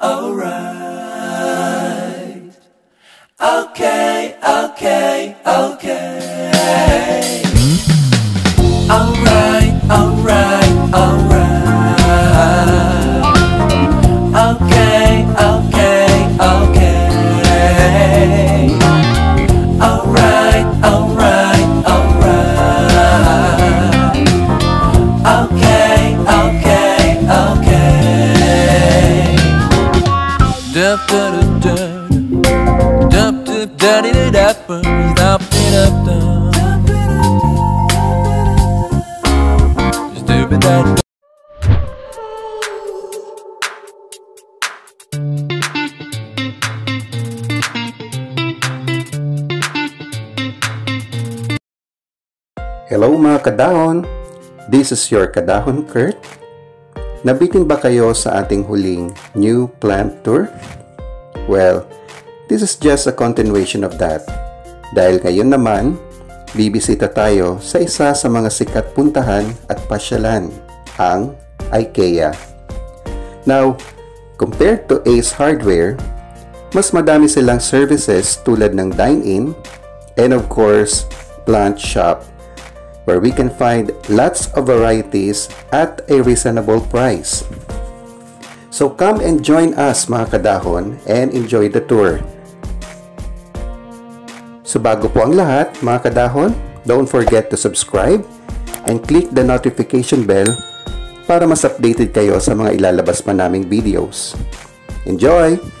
alright. Okay, okay, okay. Alright, alright, alright. Okay, okay, okay. Alright, alright, alright. Okay, okay. Dump da da da, dump da da da da, dump it up down. Stupid that. Hello mga kadahon, this is your kadahon Kurt. Nabitin ba kayo sa ating huling new plant tour? Well, this is just a continuation of that. Dahil ngayon naman, bibisita tayo sa isa sa mga sikat puntahan at pasyalan, ang IKEA. Now, compared to Ace Hardware, mas madami silang services tulad ng dine-in and of course, plant shop, where we can find lots of varieties at a reasonable price. So come and join us mga kadahon and enjoy the tour. So bago po ang lahat mga kadahon, don't forget to subscribe and click the notification bell para mas updated kayo sa mga ilalabas pa naming videos. Enjoy!